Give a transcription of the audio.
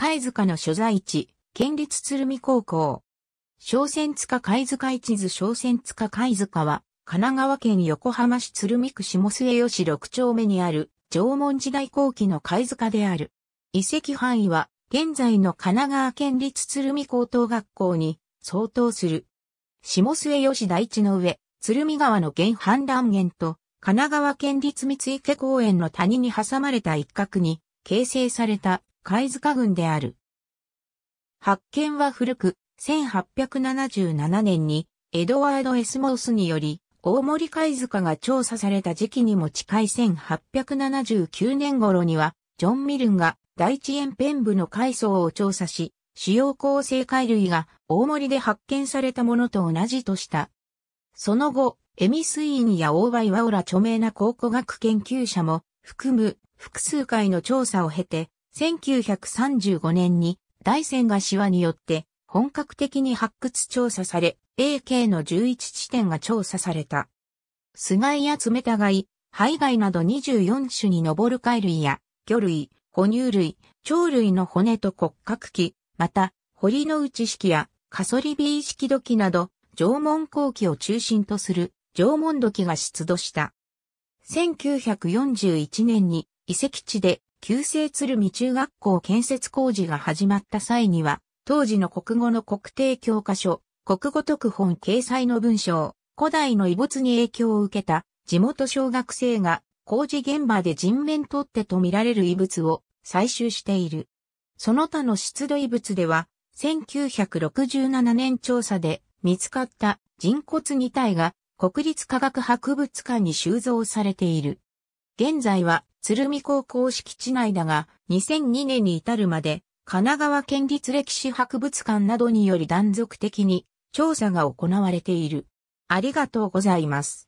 貝塚の所在地、県立鶴見高校。商船塚貝塚一図商船塚貝塚は、神奈川県横浜市鶴見区下末吉6丁目にある、縄文時代後期の貝塚である。遺跡範囲は、現在の神奈川県立鶴見高等学校に相当する。下末吉台地の上、鶴見川の現氾濫源と、神奈川県立三池公園の谷に挟まれた一角に、形成された貝塚群である。発見は古く、1877年に、エドワード・エスモースにより、大森貝塚が調査された時期にも近い1879年頃には、ジョン・ミルンが台地沿辺部の貝層を調査し、主要構成貝類が大森で発見されたものと同じとした。その後、エミスイーニや大場巌ら著名な考古学研究者も含む複数回の調査を経て、1935年に大山が手話によって本格的に発掘調査され、AK の11地点が調査された。スガイやツメタガイ、ハイガイなど24種に上る貝類や、魚類、哺乳類、鳥類の骨と骨格器、また、堀之内式やカソリビー式土器など、縄文後期を中心とする縄文土器が出土した。1941年に遺跡地で旧制鶴見中学校建設工事が始まった際には、当時の国語の国定教科書、国語特本掲載の文章、古代の遺物に影響を受けた地元小学生が工事現場で人面取っ手と見られる遺物を採集している。その他の出土遺物では、1967年調査で見つかった人骨2体が国立科学博物館に収蔵されている。現在は鶴見高校敷地内だが、2002年に至るまで神奈川県立歴史博物館などにより断続的に調査が行われている。ありがとうございます。